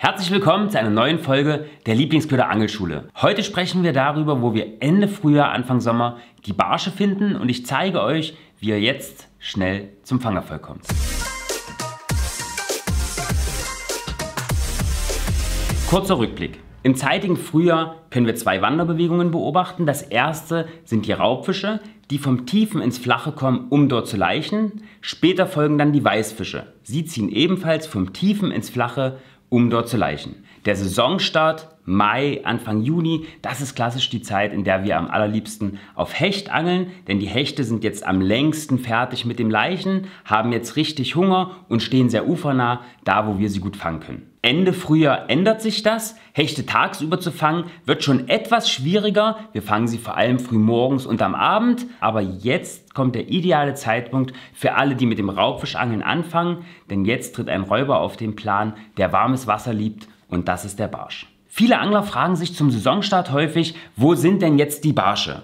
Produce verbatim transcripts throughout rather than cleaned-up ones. Herzlich willkommen zu einer neuen Folge der Lieblingsköder Angelschule. Heute sprechen wir darüber, wo wir Ende Frühjahr, Anfang Sommer die Barsche finden und ich zeige euch, wie ihr jetzt schnell zum Fangerfolg kommt. Kurzer Rückblick. Im zeitigen Frühjahr können wir zwei Wanderbewegungen beobachten. Das erste sind die Raubfische, die vom Tiefen ins Flache kommen, um dort zu laichen. Später folgen dann die Weißfische. Sie ziehen ebenfalls vom Tiefen ins Flache, um dort zu laichen. Der Saisonstart, Mai, Anfang Juni, das ist klassisch die Zeit, in der wir am allerliebsten auf Hecht angeln, denn die Hechte sind jetzt am längsten fertig mit dem Laichen, haben jetzt richtig Hunger und stehen sehr ufernah, da wo wir sie gut fangen können. Ende Frühjahr ändert sich das. Hechte tagsüber zu fangen wird schon etwas schwieriger. Wir fangen sie vor allem früh morgens und am Abend. Aber jetzt kommt der ideale Zeitpunkt für alle, die mit dem Raubfischangeln anfangen. Denn jetzt tritt ein Räuber auf den Plan, der warmes Wasser liebt. Und das ist der Barsch. Viele Angler fragen sich zum Saisonstart häufig, wo sind denn jetzt die Barsche?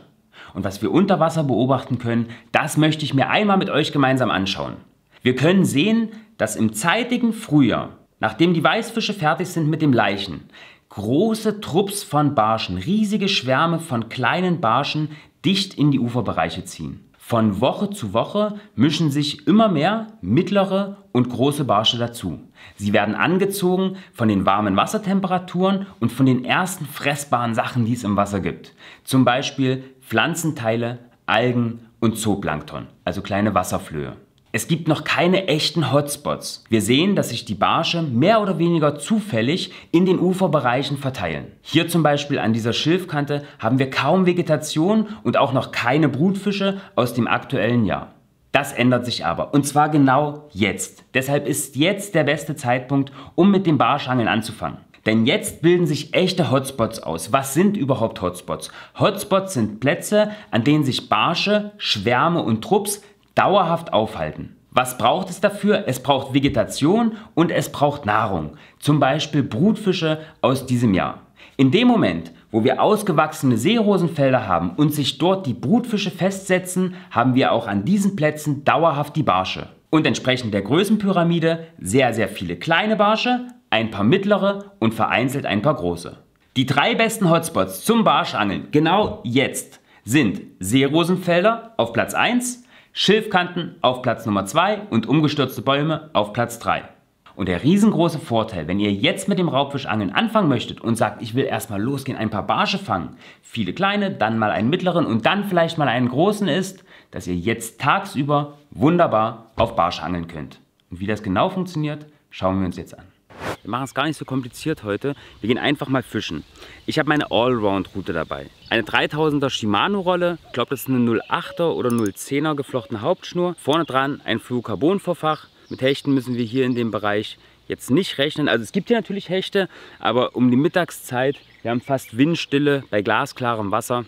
Und was wir unter Wasser beobachten können, das möchte ich mir einmal mit euch gemeinsam anschauen. Wir können sehen, dass im zeitigen Frühjahr, nachdem die Weißfische fertig sind mit dem Laichen, große Trupps von Barschen, riesige Schwärme von kleinen Barschen dicht in die Uferbereiche ziehen. Von Woche zu Woche mischen sich immer mehr mittlere und große Barsche dazu. Sie werden angezogen von den warmen Wassertemperaturen und von den ersten fressbaren Sachen, die es im Wasser gibt. Zum Beispiel Pflanzenteile, Algen und Zooplankton, also kleine Wasserflöhe. Es gibt noch keine echten Hotspots. Wir sehen, dass sich die Barsche mehr oder weniger zufällig in den Uferbereichen verteilen. Hier zum Beispiel an dieser Schilfkante haben wir kaum Vegetation und auch noch keine Brutfische aus dem aktuellen Jahr. Das ändert sich aber, und zwar genau jetzt. Deshalb ist jetzt der beste Zeitpunkt, um mit dem Barschangeln anzufangen. Denn jetzt bilden sich echte Hotspots aus. Was sind überhaupt Hotspots? Hotspots sind Plätze, an denen sich Barsche, Schwärme und Trupps dauerhaft aufhalten. Was braucht es dafür? Es braucht Vegetation und es braucht Nahrung. Zum Beispiel Brutfische aus diesem Jahr. In dem Moment, wo wir ausgewachsene Seerosenfelder haben und sich dort die Brutfische festsetzen, haben wir auch an diesen Plätzen dauerhaft die Barsche. Und entsprechend der Größenpyramide sehr, sehr viele kleine Barsche, ein paar mittlere und vereinzelt ein paar große. Die drei besten Hotspots zum Barschangeln genau jetzt sind Seerosenfelder auf Platz eins, Schilfkanten auf Platz Nummer zwei und umgestürzte Bäume auf Platz drei. Und der riesengroße Vorteil, wenn ihr jetzt mit dem Raubfischangeln anfangen möchtet und sagt, ich will erstmal losgehen, ein paar Barsche fangen, viele kleine, dann mal einen mittleren und dann vielleicht mal einen großen ist, dass ihr jetzt tagsüber wunderbar auf Barsche angeln könnt. Und wie das genau funktioniert, schauen wir uns jetzt an. Wir machen es gar nicht so kompliziert heute, wir gehen einfach mal fischen. Ich habe meine Allround-Route dabei. Eine dreitausender Shimano-Rolle, ich glaube das ist eine null achter oder null zehner geflochtene Hauptschnur. Vorne dran ein Fluorocarbon-Vorfach. Mit Hechten müssen wir hier in dem Bereich jetzt nicht rechnen. Also es gibt hier natürlich Hechte, aber um die Mittagszeit, wir haben fast Windstille bei glasklarem Wasser.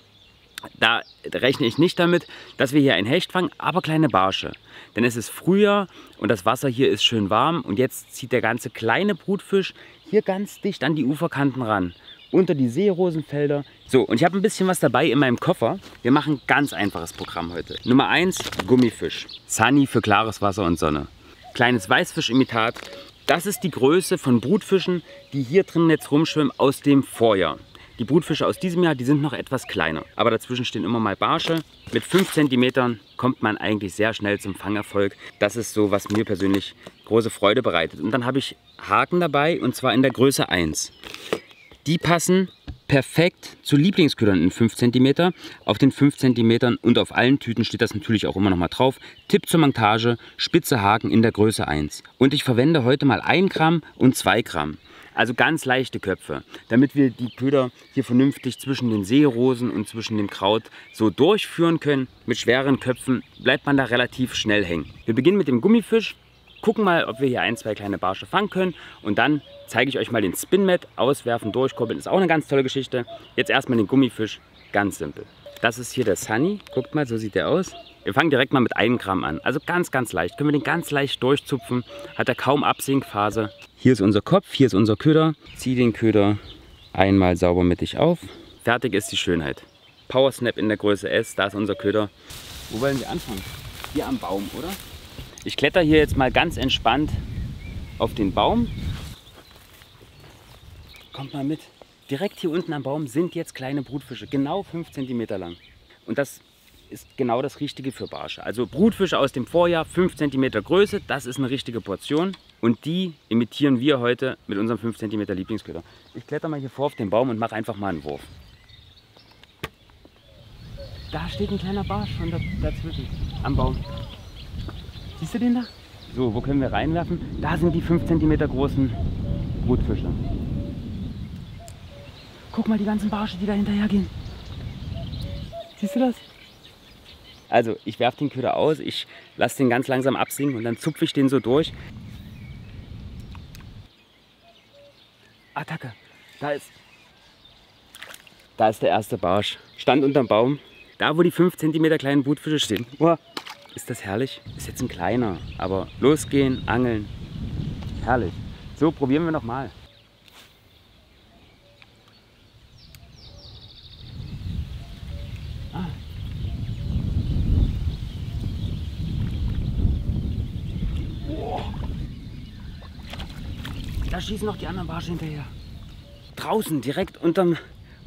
Da rechne ich nicht damit, dass wir hier ein Hecht fangen, aber kleine Barsche. Denn es ist Frühjahr und das Wasser hier ist schön warm. Und jetzt zieht der ganze kleine Brutfisch hier ganz dicht an die Uferkanten ran. Unter die Seerosenfelder. So, und ich habe ein bisschen was dabei in meinem Koffer. Wir machen ein ganz einfaches Programm heute. Nummer eins, Gummifisch. Sunny für klares Wasser und Sonne. Kleines Weißfischimitat. Das ist die Größe von Brutfischen, die hier drin jetzt rumschwimmen aus dem Vorjahr. Die Brutfische aus diesem Jahr, die sind noch etwas kleiner. Aber dazwischen stehen immer mal Barsche. Mit fünf Zentimetern kommt man eigentlich sehr schnell zum Fangerfolg. Das ist so, was mir persönlich große Freude bereitet. Und dann habe ich Haken dabei, und zwar in der Größe eins. Die passen perfekt zu Lieblingsködern in fünf Zentimeter. Auf den fünf Zentimetern und auf allen Tüten steht das natürlich auch immer noch mal drauf. Tipp zur Montage, spitze Haken in der Größe eins. Und ich verwende heute mal ein Gramm und zwei Gramm. Also ganz leichte Köpfe, damit wir die Köder hier vernünftig zwischen den Seerosen und zwischen dem Kraut so durchführen können. Mit schweren Köpfen bleibt man da relativ schnell hängen. Wir beginnen mit dem Gummifisch, gucken mal, ob wir hier ein, zwei kleine Barsche fangen können. Und dann zeige ich euch mal den SpinMad. Auswerfen, durchkurbeln ist auch eine ganz tolle Geschichte. Jetzt erstmal den Gummifisch, ganz simpel. Das ist hier der Sunny. Guckt mal, so sieht der aus. Wir fangen direkt mal mit einem Gramm an. Also ganz, ganz leicht. Können wir den ganz leicht durchzupfen. Hat er kaum Absinkphase. Hier ist unser Kopf, hier ist unser Köder. Zieh den Köder einmal sauber mittig auf. Fertig ist die Schönheit. Powersnap in der Größe S, da ist unser Köder. Wo wollen wir anfangen? Hier am Baum, oder? Ich kletter hier jetzt mal ganz entspannt auf den Baum. kommt mal mit. Direkt hier unten am Baum sind jetzt kleine Brutfische, genau fünf Zentimeter lang. Und das ist genau das Richtige für Barsche. Also Brutfische aus dem Vorjahr, fünf Zentimeter Größe, das ist eine richtige Portion. Und die imitieren wir heute mit unserem fünf Zentimeter Lieblingsköder. Ich kletter mal hier vor auf den Baum und mache einfach mal einen Wurf. Da steht ein kleiner Barsch schon dazwischen, am Baum. Siehst du den da? So, wo können wir reinwerfen? Da sind die fünf Zentimeter großen Brutfische. Guck mal, die ganzen Barsche, die da hinterher gehen. Siehst du das? Also, ich werfe den Köder aus, ich lasse den ganz langsam absinken und dann zupfe ich den so durch. Attacke, da ist, da ist der erste Barsch. Stand unterm Baum, da wo die fünf Zentimeter kleinen Brutfische stehen. Uah, ist das herrlich? Ist jetzt ein kleiner, aber losgehen, angeln, herrlich. So, probieren wir nochmal. Da schießen noch die anderen Barsche hinterher. Draußen, direkt unterm,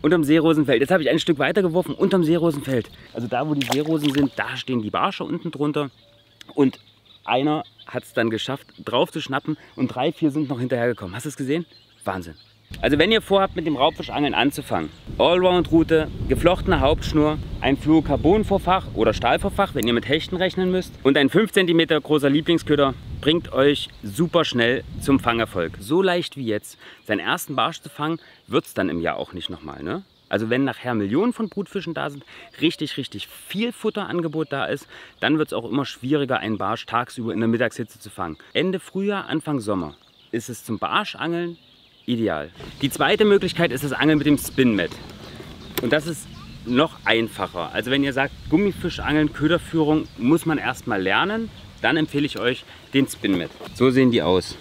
unterm Seerosenfeld. Jetzt habe ich ein Stück weiter geworfen, unterm Seerosenfeld. Also da, wo die Seerosen sind, da stehen die Barsche unten drunter. Und einer hat es dann geschafft, drauf zu schnappen. Und drei, vier sind noch hinterhergekommen. Hast du es gesehen? Wahnsinn. Also wenn ihr vorhabt, mit dem Raubfischangeln anzufangen, Allround-Route, geflochtene Hauptschnur, ein Fluorocarbon-Vorfach oder Stahlvorfach, wenn ihr mit Hechten rechnen müsst, und ein fünf Zentimeter großer Lieblingsköder bringt euch super schnell zum Fangerfolg. So leicht wie jetzt, seinen ersten Barsch zu fangen, wird es dann im Jahr auch nicht nochmal, ne? Also wenn nachher Millionen von Brutfischen da sind, richtig, richtig viel Futterangebot da ist, dann wird es auch immer schwieriger, einen Barsch tagsüber in der Mittagshitze zu fangen. Ende Frühjahr, Anfang Sommer ist es zum Barschangeln ideal. Die zweite Möglichkeit ist das Angeln mit dem SpinMad. Und das ist noch einfacher. Also wenn ihr sagt, Gummifischangeln, Köderführung muss man erstmal lernen, dann empfehle ich euch den SpinMad. So sehen die aus.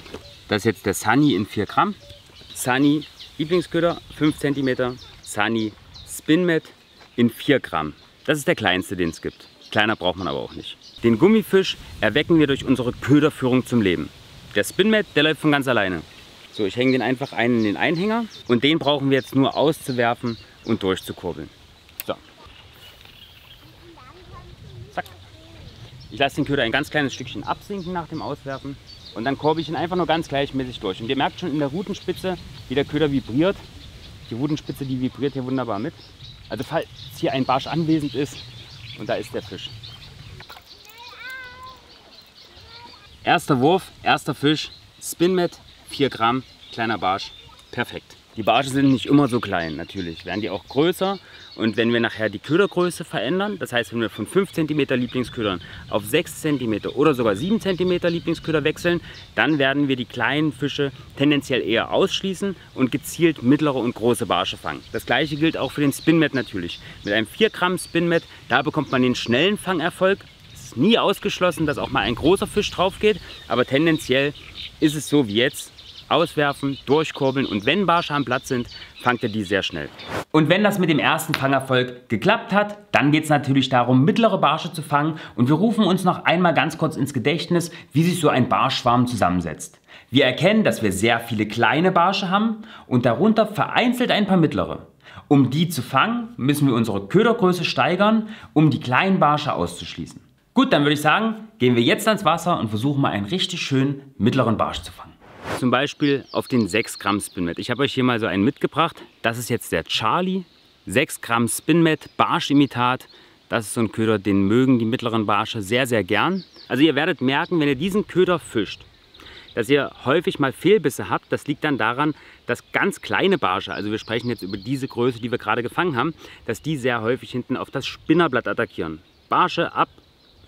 Das ist jetzt der Sunny in vier Gramm. Sunny Lieblingsköder, fünf Zentimeter. Sunny SpinMad in vier Gramm. Das ist der kleinste, den es gibt. Kleiner braucht man aber auch nicht. Den Gummifisch erwecken wir durch unsere Köderführung zum Leben. Der SpinMad, der läuft von ganz alleine. So, ich hänge den einfach ein in den Einhänger und den brauchen wir jetzt nur auszuwerfen und durchzukurbeln. So. Zack. Ich lasse den Köder ein ganz kleines Stückchen absinken nach dem Auswerfen und dann kurbe ich ihn einfach nur ganz gleichmäßig durch. Und ihr merkt schon in der Rutenspitze, wie der Köder vibriert. Die Rutenspitze, die vibriert hier wunderbar mit. Also falls hier ein Barsch anwesend ist, und da ist der Fisch. Erster Wurf, erster Fisch, SpinMad. vier Gramm, kleiner Barsch, perfekt. Die Barsche sind nicht immer so klein, natürlich, werden die auch größer. Und wenn wir nachher die Ködergröße verändern, das heißt, wenn wir von fünf Zentimeter Lieblingsködern auf sechs Zentimeter oder sogar sieben Zentimeter Lieblingsköder wechseln, dann werden wir die kleinen Fische tendenziell eher ausschließen und gezielt mittlere und große Barsche fangen. Das gleiche gilt auch für den SpinMad natürlich. Mit einem vier Gramm SpinMad, da bekommt man den schnellen Fangerfolg. Es ist nie ausgeschlossen, dass auch mal ein großer Fisch drauf geht, aber tendenziell ist es so wie jetzt. Auswerfen, durchkurbeln und wenn Barsche am Platz sind, fangt ihr die sehr schnell. Und wenn das mit dem ersten Fangerfolg geklappt hat, dann geht es natürlich darum, mittlere Barsche zu fangen und wir rufen uns noch einmal ganz kurz ins Gedächtnis, wie sich so ein Barschschwarm zusammensetzt. Wir erkennen, dass wir sehr viele kleine Barsche haben und darunter vereinzelt ein paar mittlere. Um die zu fangen, müssen wir unsere Ködergröße steigern, um die kleinen Barsche auszuschließen. Gut, dann würde ich sagen, gehen wir jetzt ans Wasser und versuchen mal einen richtig schönen mittleren Barsch zu fangen. Zum Beispiel auf den sechs Gramm SpinMad. Ich habe euch hier mal so einen mitgebracht. Das ist jetzt der Charlie. sechs Gramm SpinMad, Barschimitat. Das ist so ein Köder, den mögen die mittleren Barsche sehr, sehr gern. Also ihr werdet merken, wenn ihr diesen Köder fischt, dass ihr häufig mal Fehlbisse habt. Das liegt dann daran, dass ganz kleine Barsche, also wir sprechen jetzt über diese Größe, die wir gerade gefangen haben, dass die sehr häufig hinten auf das Spinnerblatt attackieren. Barsche ab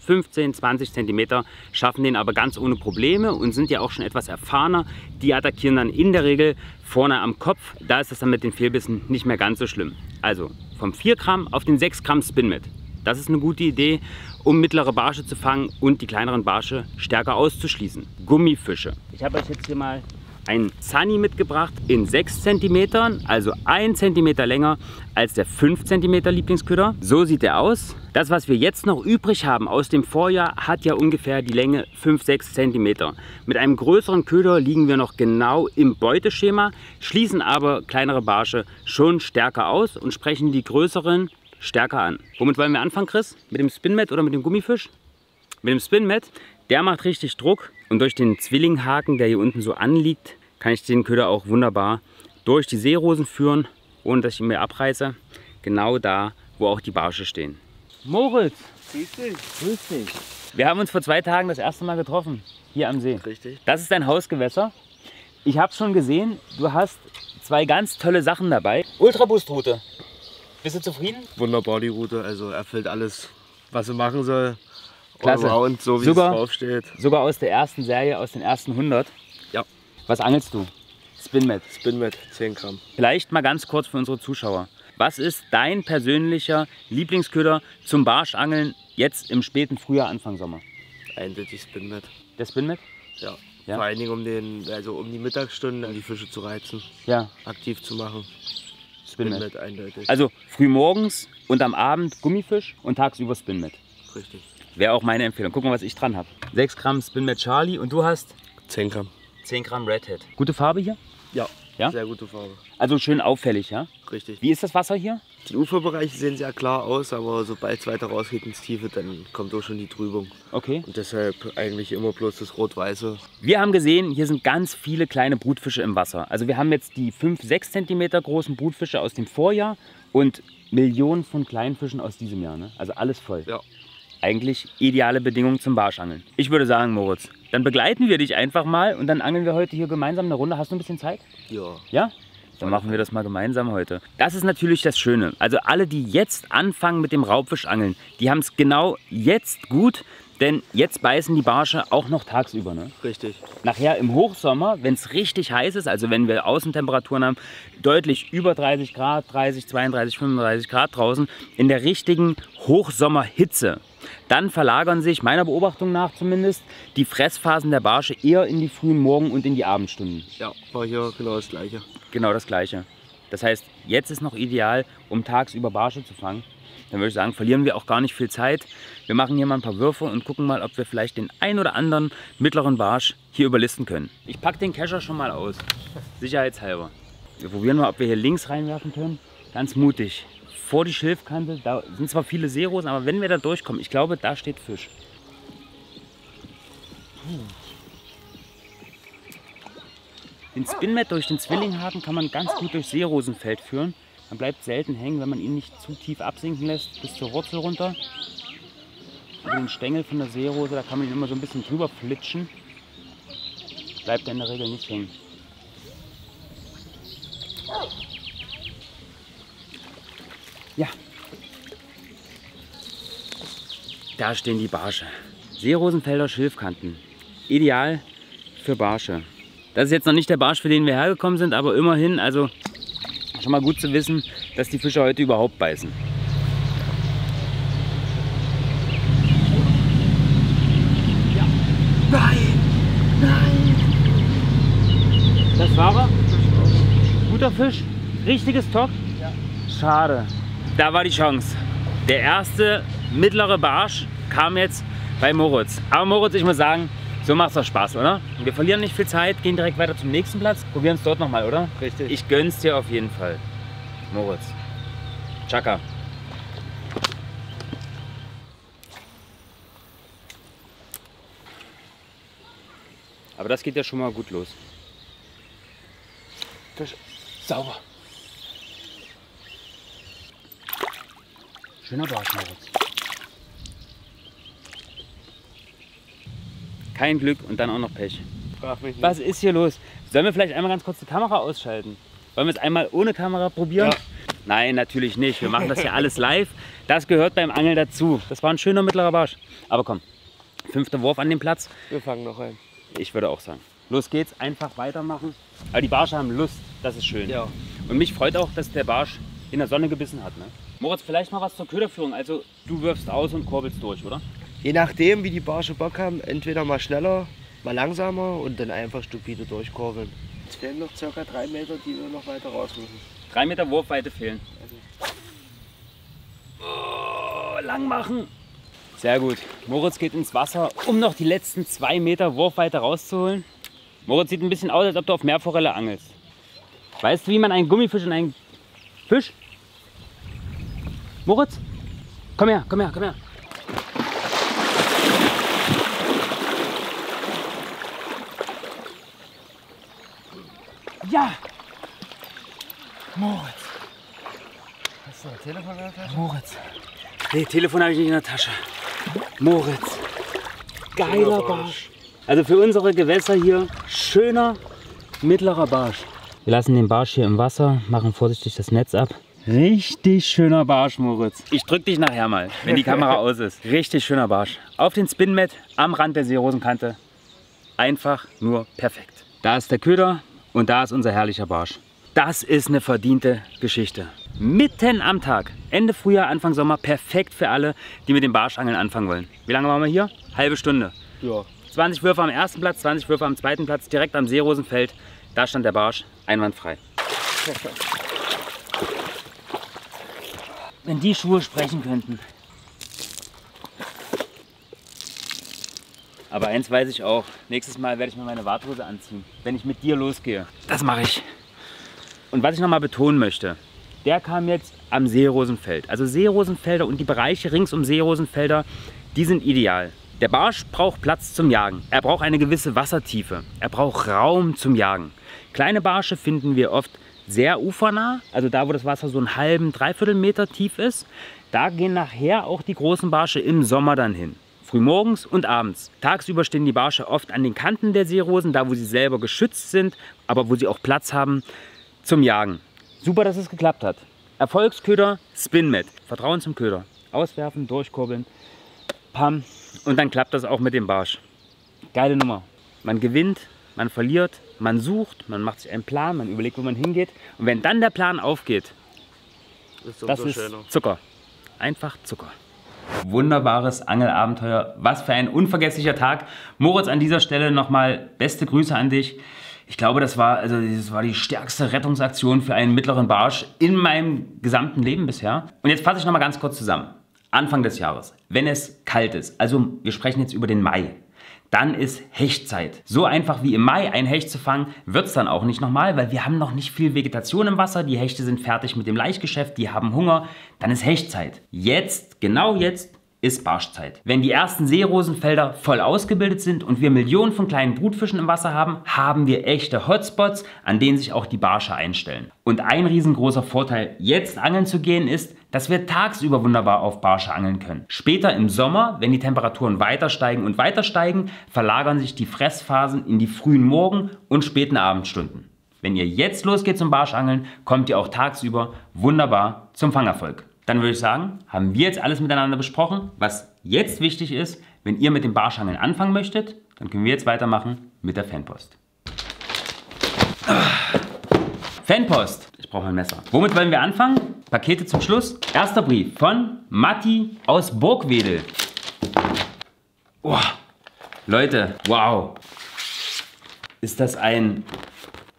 fünfzehn, zwanzig Zentimeter, schaffen den aber ganz ohne Probleme und sind ja auch schon etwas erfahrener. Die attackieren dann in der Regel vorne am Kopf. Da ist das dann mit den Fehlbissen nicht mehr ganz so schlimm. Also vom vier Gramm auf den sechs Gramm SpinMad. Das ist eine gute Idee, um mittlere Barsche zu fangen und die kleineren Barsche stärker auszuschließen. Gummifische. Ich habe euch jetzt hier mal einen Sunny mitgebracht in sechs Zentimeter, also ein Zentimeter länger als der fünf Zentimeter Lieblingsköder. So sieht er aus. Das, was wir jetzt noch übrig haben aus dem Vorjahr, hat ja ungefähr die Länge fünf bis sechs Zentimeter. Mit einem größeren Köder liegen wir noch genau im Beuteschema, schließen aber kleinere Barsche schon stärker aus und sprechen die größeren stärker an. Womit wollen wir anfangen, Chris? Mit dem SpinMad oder mit dem Gummifisch? Mit dem SpinMad, der macht richtig Druck und durch den Zwillinghaken, der hier unten so anliegt, kann ich den Köder auch wunderbar durch die Seerosen führen, ohne dass ich ihn mir abreiße. Genau da, wo auch die Barsche stehen. Moritz! Grüß dich! Grüß dich! Wir haben uns vor zwei Tagen das erste Mal getroffen, hier am See. Richtig. Das ist dein Hausgewässer. Ich habe schon gesehen, du hast zwei ganz tolle Sachen dabei. Ultraboost-Route. Bist du zufrieden? Wunderbar die Route, also erfüllt alles, was sie machen soll. Klasse. Und so wie sogar, es draufsteht. Sogar aus der ersten Serie, aus den ersten hundert. Ja. Was angelst du? SpinMad. SpinMad, zehn Gramm. Vielleicht mal ganz kurz für unsere Zuschauer. Was ist dein persönlicher Lieblingsköder zum Barschangeln jetzt im späten Frühjahr, Anfang Sommer? Eindeutig SpinMad. Der SpinMad? Ja. ja. Vor allen Dingen um, den, also um die Mittagsstunden, um die Fische zu reizen. Ja. Aktiv zu machen. SpinMad. SpinMad eindeutig. Also frühmorgens und am Abend Gummifisch und tagsüber SpinMad. Richtig. Wäre auch meine Empfehlung. Guck mal, was ich dran habe. sechs Gramm SpinMad Charlie und du hast? zehn Gramm. zehn Gramm Redhead. Gute Farbe hier? Ja, ja, sehr gute Farbe. Also schön auffällig, ja? Richtig. Wie ist das Wasser hier? Die Uferbereiche sehen sehr klar aus, aber sobald es weiter rausgeht ins Tiefe, dann kommt auch schon die Trübung. Okay. Und deshalb eigentlich immer bloß das Rot-Weiße. Wir haben gesehen, hier sind ganz viele kleine Brutfische im Wasser. Also wir haben jetzt die fünf bis sechs Zentimeter großen Brutfische aus dem Vorjahr und Millionen von kleinen Fischen aus diesem Jahr, ne? Also alles voll. Ja. Eigentlich ideale Bedingungen zum Barschangeln. Ich würde sagen, Moritz, dann begleiten wir dich einfach mal und dann angeln wir heute hier gemeinsam eine Runde. Hast du ein bisschen Zeit? Ja. Ja? Dann machen wir das mal gemeinsam heute. Das ist natürlich das Schöne. Also alle, die jetzt anfangen mit dem Raubfischangeln, die haben es genau jetzt gut, denn jetzt beißen die Barsche auch noch tagsüber, ne? Richtig. Nachher im Hochsommer, wenn es richtig heiß ist, also wenn wir Außentemperaturen haben, deutlich über dreißig Grad, dreißig, zweiunddreißig, fünfunddreißig Grad draußen, in der richtigen Hochsommerhitze. Dann verlagern sich, meiner Beobachtung nach zumindest, die Fressphasen der Barsche eher in die frühen Morgen- und in die Abendstunden. Ja, war hier genau das Gleiche. Genau das Gleiche. Das heißt, jetzt ist noch ideal, um tagsüber Barsche zu fangen. Dann würde ich sagen, verlieren wir auch gar nicht viel Zeit. Wir machen hier mal ein paar Würfe und gucken mal, ob wir vielleicht den ein oder anderen mittleren Barsch hier überlisten können. Ich packe den Kescher schon mal aus, sicherheitshalber. Wir probieren mal, ob wir hier links reinwerfen können. Ganz mutig. Vor die Schilfkante, da sind zwar viele Seerosen, aber wenn wir da durchkommen, ich glaube, da steht Fisch. Den SpinMad durch den Zwillinghaken kann man ganz gut durch Seerosenfeld führen. Man bleibt selten hängen, wenn man ihn nicht zu tief absinken lässt, bis zur Wurzel runter. Über den Stängel von der Seerose, da kann man ihn immer so ein bisschen drüber flitschen. Bleibt er in der Regel nicht hängen. Ja, da stehen die Barsche. Seerosenfelder Schilfkanten. Ideal für Barsche. Das ist jetzt noch nicht der Barsch, für den wir hergekommen sind, aber immerhin, also schon mal gut zu wissen, dass die Fische heute überhaupt beißen. Ja. Nein! Nein! Das war er. Guter Fisch, richtiges Top. Ja. Schade. Da war die Chance. Der erste mittlere Barsch kam jetzt bei Moritz. Aber Moritz, ich muss sagen, so macht es doch Spaß, oder? Wir verlieren nicht viel Zeit, gehen direkt weiter zum nächsten Platz. Probieren es dort nochmal, oder? Richtig. Ich gönn's dir auf jeden Fall. Moritz. Tschakka. Aber das geht ja schon mal gut los. Fisch. Sauber. Schöner Barsch, Moritz. Kein Glück und dann auch noch Pech. Frag mich nicht. Was ist hier los? Sollen wir vielleicht einmal ganz kurz die Kamera ausschalten? Wollen wir es einmal ohne Kamera probieren? Ja. Nein, natürlich nicht. Wir machen das ja alles live. Das gehört beim Angeln dazu. Das war ein schöner mittlerer Barsch. Aber komm, fünfter Wurf an den Platz. Wir fangen noch ein. Ich würde auch sagen. Los geht's, einfach weitermachen. Aber die Barsche haben Lust, das ist schön. Ja. Und mich freut auch, dass der Barsch in der Sonne gebissen hat, ne? Moritz, vielleicht mal was zur Köderführung. Also du wirfst aus und kurbelst durch, oder? Je nachdem, wie die Barsche Bock haben, entweder mal schneller, mal langsamer und dann einfach stupide durchkurbeln. Jetzt fehlen noch ca. drei Meter, die wir noch weiter raus müssen. drei Meter Wurfweite fehlen. Oh, lang machen! Sehr gut. Moritz geht ins Wasser, um noch die letzten zwei Meter Wurfweite rauszuholen. Moritz sieht ein bisschen aus, als ob du auf Meerforelle angelst. Weißt du, wie man einen Gummifisch und einen Fisch? Moritz? Komm her, komm her, komm her. Ja! Moritz! Hast du ein Telefon in der Tasche? Moritz. Nee, Telefon habe ich nicht in der Tasche. Moritz. Geiler Barsch. Also für unsere Gewässer hier schöner mittlerer Barsch. Wir lassen den Barsch hier im Wasser, machen vorsichtig das Netz ab. Richtig schöner Barsch, Moritz. Ich drück dich nachher mal, wenn die Kamera aus ist. Richtig schöner Barsch. Auf den SpinMad am Rand der Seerosenkante. Einfach nur perfekt. Da ist der Köder und da ist unser herrlicher Barsch. Das ist eine verdiente Geschichte. Mitten am Tag, Ende Frühjahr, Anfang Sommer, perfekt für alle, die mit dem Barschangeln anfangen wollen. Wie lange waren wir hier? Halbe Stunde. Ja. zwanzig Würfe am ersten Platz, zwanzig Würfe am zweiten Platz, direkt am Seerosenfeld. Da stand der Barsch einwandfrei. Wenn die Schuhe sprechen könnten. Aber eins weiß ich auch. Nächstes Mal werde ich mir meine Warthose anziehen, wenn ich mit dir losgehe. Das mache ich. Und was ich nochmal betonen möchte, der kam jetzt am Seerosenfeld. Also Seerosenfelder und die Bereiche rings um Seerosenfelder, die sind ideal. Der Barsch braucht Platz zum Jagen. Er braucht eine gewisse Wassertiefe. Er braucht Raum zum Jagen. Kleine Barsche finden wir oft sehr ufernah, also da, wo das Wasser so einen halben, dreiviertel Meter tief ist, da gehen nachher auch die großen Barsche im Sommer dann hin. Frühmorgens und abends. Tagsüber stehen die Barsche oft an den Kanten der Seerosen, da wo sie selber geschützt sind, aber wo sie auch Platz haben zum Jagen. Super, dass es geklappt hat. Erfolgsköder, SpinMad. Vertrauen zum Köder. Auswerfen, durchkurbeln, pam, und dann klappt das auch mit dem Barsch. Geile Nummer. Man gewinnt, man verliert, man sucht, man macht sich einen Plan, man überlegt, wo man hingeht. Und wenn dann der Plan aufgeht, ist das ist Zucker. Einfach Zucker. Wunderbares Angelabenteuer. Was für ein unvergesslicher Tag. Moritz, an dieser Stelle nochmal beste Grüße an dich. Ich glaube, das war, also, das war die stärkste Rettungsaktion für einen mittleren Barsch in meinem gesamten Leben bisher. Und jetzt fasse ich nochmal ganz kurz zusammen. Anfang des Jahres, wenn es kalt ist, also wir sprechen jetzt über den Mai, dann ist Hechtzeit. So einfach wie im Mai einen Hecht zu fangen, wird es dann auch nicht nochmal, weil wir haben noch nicht viel Vegetation im Wasser, die Hechte sind fertig mit dem Laichgeschäft, die haben Hunger, dann ist Hechtzeit. Jetzt, genau jetzt, ist Barschzeit. Wenn die ersten Seerosenfelder voll ausgebildet sind und wir Millionen von kleinen Brutfischen im Wasser haben, haben wir echte Hotspots, an denen sich auch die Barsche einstellen. Und ein riesengroßer Vorteil, jetzt angeln zu gehen, ist, dass wir tagsüber wunderbar auf Barsche angeln können. Später im Sommer, wenn die Temperaturen weiter steigen und weiter steigen, verlagern sich die Fressphasen in die frühen Morgen- und späten Abendstunden. Wenn ihr jetzt losgeht zum Barschangeln, kommt ihr auch tagsüber wunderbar zum Fangerfolg. Dann würde ich sagen, haben wir jetzt alles miteinander besprochen, was jetzt wichtig ist. Wenn ihr mit dem Barschangeln anfangen möchtet, dann können wir jetzt weitermachen mit der Fanpost. Fanpost. Ich brauche mein Messer. Womit wollen wir anfangen? Pakete zum Schluss. Erster Brief von Matti aus Burgwedel. Oh, Leute, wow. Ist das ein...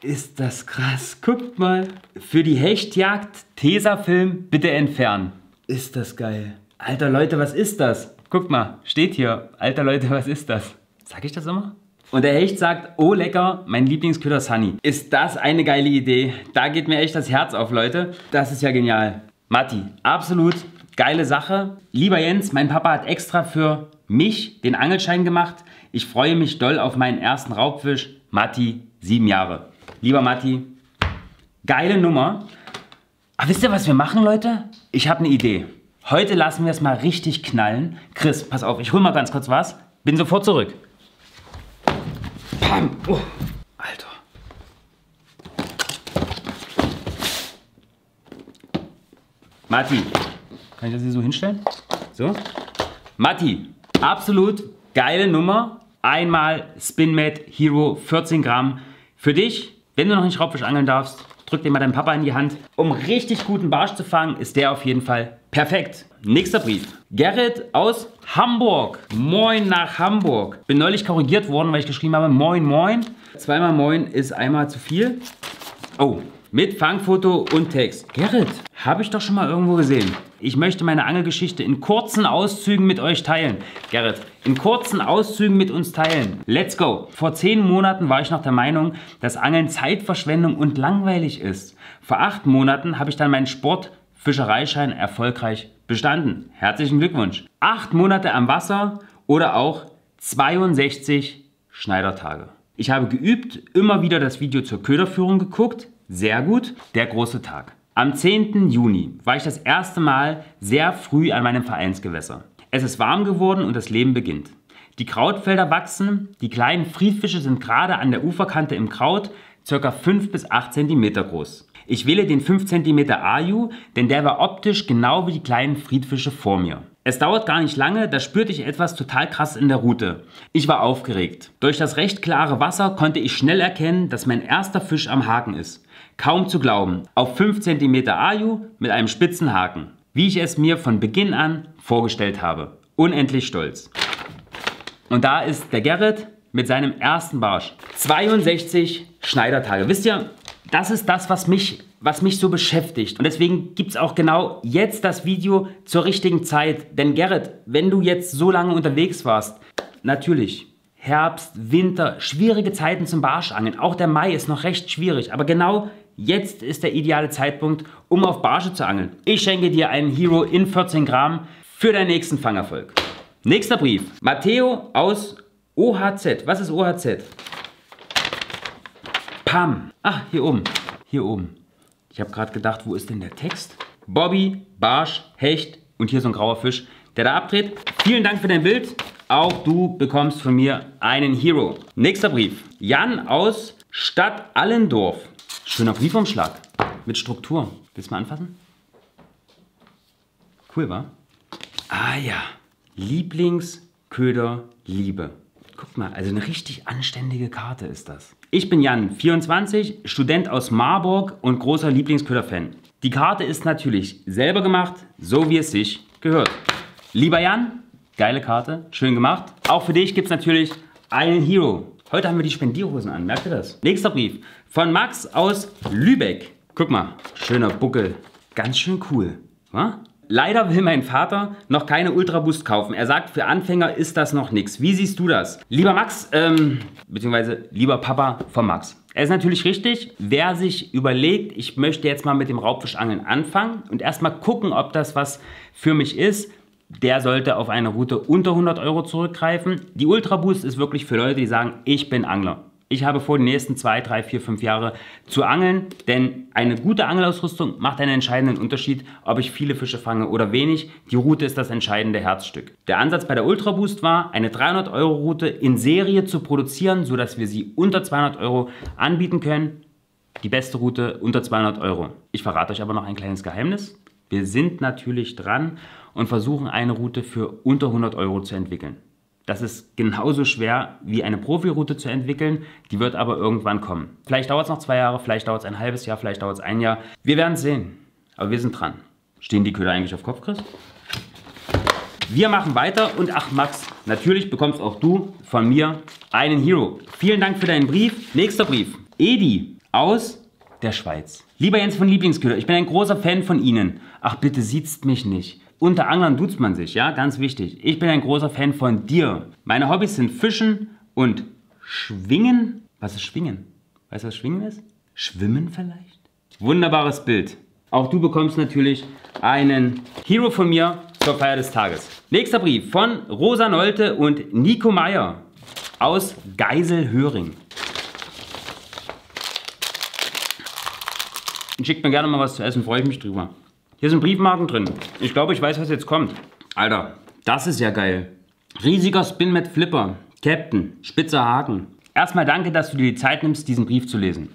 Ist das krass. Guckt mal. Für die Hechtjagd Tesafilm bitte entfernen. Ist das geil. Alter Leute, was ist das? Guckt mal, steht hier. Alter Leute, was ist das? Sag ich das immer? Und der Hecht sagt, oh lecker, mein Lieblingsköder Sunny. Ist das eine geile Idee. Da geht mir echt das Herz auf, Leute. Das ist ja genial. Matti, absolut geile Sache. Lieber Jens, mein Papa hat extra für mich den Angelschein gemacht. Ich freue mich doll auf meinen ersten Raubfisch. Matti, sieben Jahre. Lieber Matti, geile Nummer. Aber wisst ihr, was wir machen, Leute? Ich habe eine Idee. Heute lassen wir es mal richtig knallen. Chris, pass auf, ich hole mal ganz kurz was. Bin sofort zurück. Oh, Alter. Matti, kann ich das hier so hinstellen? So. Matti, absolut geile Nummer. Einmal SpinMad Hero vierzehn Gramm für dich. Wenn du noch nicht Raubfisch angeln darfst, drück dir mal deinen Papa in die Hand. Um richtig guten Barsch zu fangen, ist der auf jeden Fall Perfekt. Nächster Brief. Gerrit aus Hamburg. Moin nach Hamburg. Bin neulich korrigiert worden, weil ich geschrieben habe Moin Moin. Zweimal Moin ist einmal zu viel. Oh, mit Fangfoto und Text. Gerrit, habe ich doch schon mal irgendwo gesehen. Ich möchte meine Angelgeschichte in kurzen Auszügen mit euch teilen. Gerrit, in kurzen Auszügen mit uns teilen. Let's go. Vor zehn Monaten war ich noch der Meinung, dass Angeln Zeitverschwendung und langweilig ist. Vor acht Monaten habe ich dann meinen Sportfischereischein erfolgreich bestanden. Herzlichen Glückwunsch. Acht Monate am Wasser oder auch zweiundsechzig Schneidertage. Ich habe geübt, immer wieder das Video zur Köderführung geguckt. Sehr gut. Der große Tag. Am zehnten Juni war ich das erste Mal sehr früh an meinem Vereinsgewässer. Es ist warm geworden und das Leben beginnt. Die Krautfelder wachsen, die kleinen Friedfische sind gerade an der Uferkante im Kraut, ca. fünf bis acht Zentimeter groß. Ich wähle den fünf Zentimeter Ayu, denn der war optisch genau wie die kleinen Friedfische vor mir. Es dauert gar nicht lange, da spürte ich etwas total krass in der Rute. Ich war aufgeregt. Durch das recht klare Wasser konnte ich schnell erkennen, dass mein erster Fisch am Haken ist. Kaum zu glauben, auf fünf Zentimeter Ayu mit einem spitzen Haken. Wie ich es mir von Beginn an vorgestellt habe. Unendlich stolz. Und da ist der Gerrit mit seinem ersten Barsch. zweiundsechzig Schneidertage. Wisst ihr, das ist das, was mich... was mich so beschäftigt. Und deswegen gibt es auch genau jetzt das Video zur richtigen Zeit. Denn Gerrit, wenn du jetzt so lange unterwegs warst, natürlich Herbst, Winter, schwierige Zeiten zum Barschangeln. Auch der Mai ist noch recht schwierig. Aber genau jetzt ist der ideale Zeitpunkt, um auf Barsche zu angeln. Ich schenke dir einen Hero in vierzehn Gramm für deinen nächsten Fangerfolg. Nächster Brief. Matteo aus O H Z. Was ist O H Z? Pam. Ach, hier oben. Hier oben. Ich habe gerade gedacht, wo ist denn der Text? Bobby, Barsch, Hecht und hier so ein grauer Fisch, der da abdreht. Vielen Dank für dein Bild. Auch du bekommst von mir einen Hero. Nächster Brief. Jan aus Stadtallendorf. Schöner Briefumschlag mit Struktur. Willst du mal anfassen? Cool, wa? Ah ja. Lieblingsköder Liebe. Guck mal, also eine richtig anständige Karte ist das. Ich bin Jan, vierundzwanzig, Student aus Marburg und großer Lieblingsköder-Fan. Die Karte ist natürlich selber gemacht, so wie es sich gehört. Lieber Jan, geile Karte, schön gemacht. Auch für dich gibt es natürlich einen Hero. Heute haben wir die Spendierhosen an, merkt ihr das? Nächster Brief von Max aus Lübeck. Guck mal, schöner Buckel, ganz schön cool, wa? Leider will mein Vater noch keine Ultraboost kaufen. Er sagt, für Anfänger ist das noch nichts. Wie siehst du das? Lieber Max, ähm, beziehungsweise lieber Papa von Max. Er ist natürlich richtig. Wer sich überlegt, ich möchte jetzt mal mit dem Raubfischangeln anfangen und erstmal gucken, ob das was für mich ist, der sollte auf eine Route unter hundert Euro zurückgreifen. Die Ultraboost ist wirklich für Leute, die sagen, ich bin Angler. Ich habe vor, die nächsten zwei, drei, vier, fünf Jahre zu angeln, denn eine gute Angelausrüstung macht einen entscheidenden Unterschied, ob ich viele Fische fange oder wenig. Die Route ist das entscheidende Herzstück. Der Ansatz bei der Ultraboost war, eine dreihundert Euro Route in Serie zu produzieren, sodass wir sie unter zweihundert Euro anbieten können. Die beste Route unter zweihundert Euro. Ich verrate euch aber noch ein kleines Geheimnis. Wir sind natürlich dran und versuchen, eine Route für unter hundert Euro zu entwickeln. Das ist genauso schwer wie eine Profiroute zu entwickeln, die wird aber irgendwann kommen. Vielleicht dauert es noch zwei Jahre, vielleicht dauert es ein halbes Jahr, vielleicht dauert es ein Jahr. Wir werden es sehen, aber wir sind dran. Stehen die Köder eigentlich auf Kopf, Chris? Wir machen weiter und ach Max, natürlich bekommst auch du von mir einen Hero. Vielen Dank für deinen Brief. Nächster Brief. Edi aus der Schweiz. Lieber Jens von Lieblingsköder, ich bin ein großer Fan von Ihnen. Ach bitte sieht's mich nicht. Unter Anglern duzt man sich, ja, ganz wichtig. Ich bin ein großer Fan von dir. Meine Hobbys sind Fischen und Schwingen. Was ist Schwingen? Weißt du, was Schwingen ist? Schwimmen vielleicht? Wunderbares Bild. Auch du bekommst natürlich einen Hero von mir zur Feier des Tages. Nächster Brief von Rosa Nolte und Nico Meyer aus Geiselhöring. Schickt mir gerne mal was zu essen, freue ich mich drüber. Hier sind Briefmarken drin. Ich glaube, ich weiß, was jetzt kommt. Alter, das ist ja geil. Riesiger SpinMad Flipper. Captain. Spitzer Haken. Erstmal danke, dass du dir die Zeit nimmst, diesen Brief zu lesen.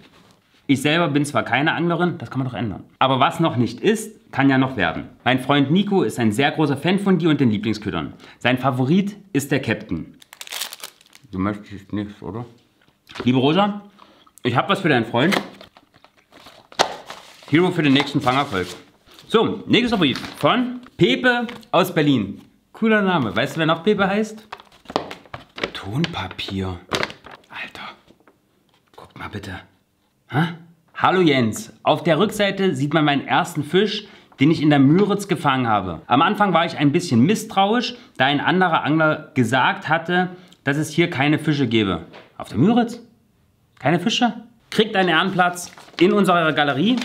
Ich selber bin zwar keine Anglerin, das kann man doch ändern. Aber was noch nicht ist, kann ja noch werden. Mein Freund Nico ist ein sehr großer Fan von dir und den Lieblingsködern. Sein Favorit ist der Captain. Du möchtest nichts, oder? Liebe Rosa, ich habe was für deinen Freund. Hero für den nächsten Fangerfolg. So, nächster Brief von Pepe aus Berlin. Cooler Name. Weißt du, wer noch Pepe heißt? Tonpapier. Alter. Guck mal bitte. Hä? Hallo Jens. Auf der Rückseite sieht man meinen ersten Fisch, den ich in der Müritz gefangen habe. Am Anfang war ich ein bisschen misstrauisch, da ein anderer Angler gesagt hatte, dass es hier keine Fische gäbe. Auf der Müritz? Keine Fische? Kriegt einen Ehrenplatz in unserer Galerie.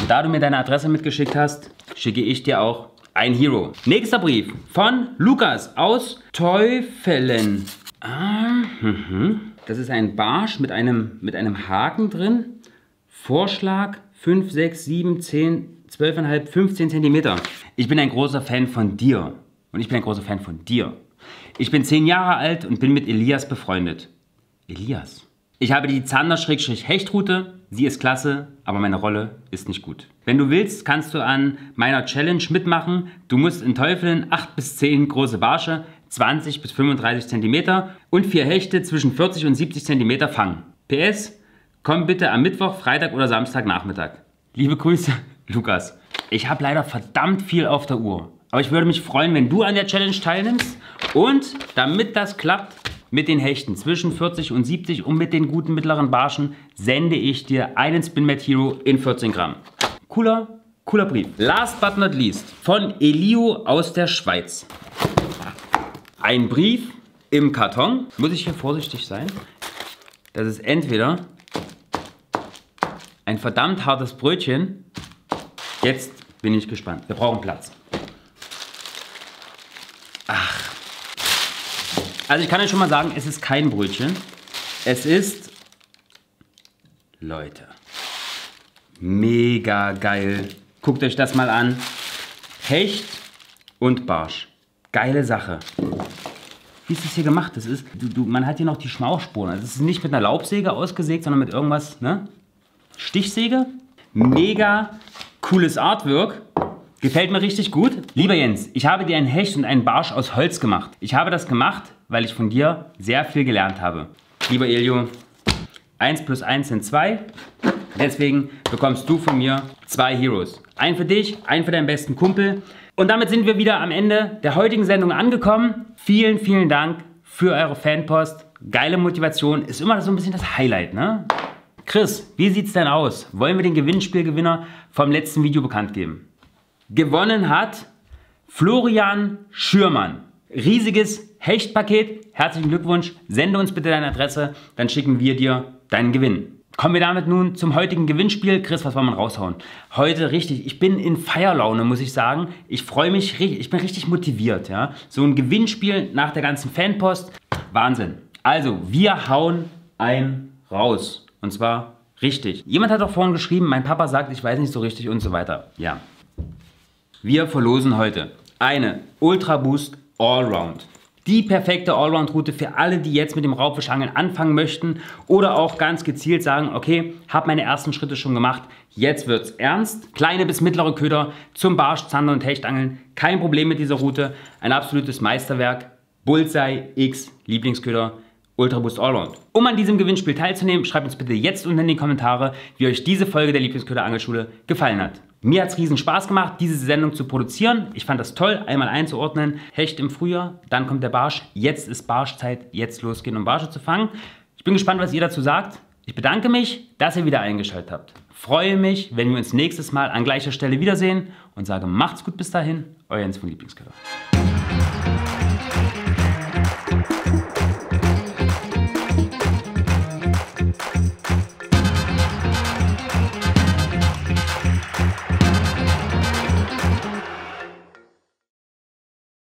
Und da du mir deine Adresse mitgeschickt hast, schicke ich dir auch ein Hero. Nächster Brief von Lukas aus Teufelen. Ah, das ist ein Barsch mit einem, mit einem Haken drin. Vorschlag fünf, sechs, sieben, zehn, zwölf Komma fünf, fünfzehn Zentimeter. Ich bin ein großer Fan von dir. Und ich bin ein großer Fan von dir. Ich bin zehn Jahre alt und bin mit Elias befreundet. Elias. Ich habe die Zander-Hechtrute. Sie ist klasse, aber meine Rolle ist nicht gut. Wenn du willst, kannst du an meiner Challenge mitmachen. Du musst in Teufeln acht bis zehn große Barsche, zwanzig bis fünfunddreißig Zentimeter und vier Hechte zwischen vierzig und siebzig Zentimeter fangen. P S, komm bitte am Mittwoch, Freitag oder Samstagnachmittag. Liebe Grüße, Lukas. Ich habe leider verdammt viel auf der Uhr. Aber ich würde mich freuen, wenn du an der Challenge teilnimmst. Und damit das klappt mit den Hechten zwischen vierzig und siebzig und mit den guten mittleren Barschen, sende ich dir einen SpinMad Hero in vierzehn Gramm. Cooler, cooler Brief. Last but not least von Elio aus der Schweiz. Ein Brief im Karton. Muss ich hier vorsichtig sein? Das ist entweder ein verdammt hartes Brötchen. Jetzt bin ich gespannt. Wir brauchen Platz. Ach. Also ich kann euch schon mal sagen, es ist kein Brötchen. Es ist, Leute, mega geil. Guckt euch das mal an. Hecht und Barsch. Geile Sache. Wie ist das hier gemacht? Das ist, du, du, man hat hier noch die Schmauchspuren. Also es ist nicht mit einer Laubsäge ausgesägt, sondern mit irgendwas, ne? Stichsäge. Mega cooles Artwork. Gefällt mir richtig gut. Lieber Jens, ich habe dir einen Hecht und einen Barsch aus Holz gemacht. Ich habe das gemacht, weil ich von dir sehr viel gelernt habe. Lieber Elio, eins plus eins sind zwei. Deswegen bekommst du von mir zwei Heroes. Einen für dich, einen für deinen besten Kumpel. Und damit sind wir wieder am Ende der heutigen Sendung angekommen. Vielen, vielen Dank für eure Fanpost. Geile Motivation ist immer so ein bisschen das Highlight, ne? Chris, wie sieht's denn aus? Wollen wir den Gewinnspielgewinner vom letzten Video bekannt geben? Gewonnen hat Florian Schürmann. Riesiges Hechtpaket. Herzlichen Glückwunsch. Sende uns bitte deine Adresse, dann schicken wir dir deinen Gewinn. Kommen wir damit nun zum heutigen Gewinnspiel. Chris, was wollen wir raushauen? Heute richtig, ich bin in Feierlaune, muss ich sagen. Ich freue mich richtig, ich bin richtig motiviert. Ja? So ein Gewinnspiel nach der ganzen Fanpost. Wahnsinn. Also, wir hauen einen raus. Und zwar richtig. Jemand hat auch vorhin geschrieben, mein Papa sagt, ich weiß nicht so richtig und so weiter. Ja. Wir verlosen heute eine Ultraboost Allround. Die perfekte Allround-Route für alle, die jetzt mit dem Raubfischangeln anfangen möchten oder auch ganz gezielt sagen, okay, habe meine ersten Schritte schon gemacht, jetzt wird's ernst. Kleine bis mittlere Köder zum Barsch, Zander und Hechtangeln, kein Problem mit dieser Route. Ein absolutes Meisterwerk. Bullseye X Lieblingsköder. Ultraboost Allround. Um an diesem Gewinnspiel teilzunehmen, schreibt uns bitte jetzt unten in die Kommentare, wie euch diese Folge der Lieblingsköder Angelschule gefallen hat. Mir hat es riesen Spaß gemacht, diese Sendung zu produzieren. Ich fand das toll, einmal einzuordnen. Hecht im Frühjahr, dann kommt der Barsch. Jetzt ist Barschzeit, jetzt losgehen, um Barsche zu fangen. Ich bin gespannt, was ihr dazu sagt. Ich bedanke mich, dass ihr wieder eingeschaltet habt. Freue mich, wenn wir uns nächstes Mal an gleicher Stelle wiedersehen und sage macht's gut bis dahin, euer Jens von Lieblingsköder.